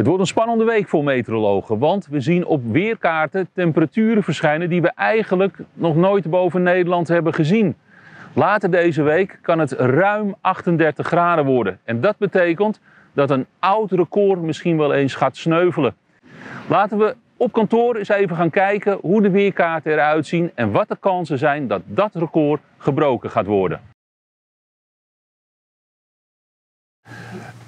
Het wordt een spannende week voor meteorologen, want we zien op weerkaarten temperaturen verschijnen die we eigenlijk nog nooit boven Nederland hebben gezien. Later deze week kan het ruim 38 graden worden en dat betekent dat een oud record misschien wel eens gaat sneuvelen. Laten we op kantoor eens even gaan kijken hoe de weerkaarten eruit zien en wat de kansen zijn dat dat record gebroken gaat worden.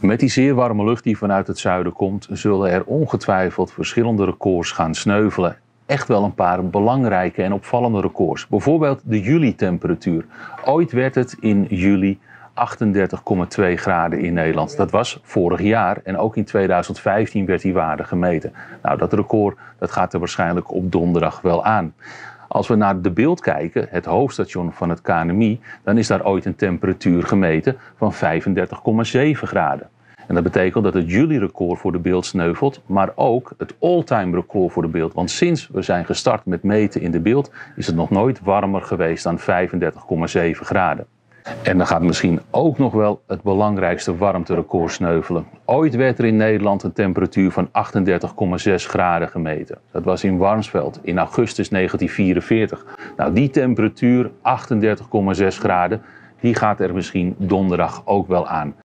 Met die zeer warme lucht die vanuit het zuiden komt, zullen er ongetwijfeld verschillende records gaan sneuvelen. Echt wel een paar belangrijke en opvallende records. Bijvoorbeeld de juli-temperatuur. Ooit werd het in juli 38,2 graden in Nederland. Dat was vorig jaar en ook in 2015 werd die waarde gemeten. Nou, dat record dat gaat er waarschijnlijk op donderdag wel aan. Als we naar De Bilt kijken, het hoofdstation van het KNMI, dan is daar ooit een temperatuur gemeten van 35,7 graden. En dat betekent dat het juli-record voor De Bilt sneuvelt, maar ook het all-time record voor De Bilt. Want sinds we zijn gestart met meten in De Bilt is het nog nooit warmer geweest dan 35,7 graden. En dan gaat misschien ook nog wel het belangrijkste warmterecord sneuvelen. Ooit werd er in Nederland een temperatuur van 38,6 graden gemeten. Dat was in Warnsveld in augustus 1944. Nou, die temperatuur, 38,6 graden, die gaat er misschien donderdag ook wel aan.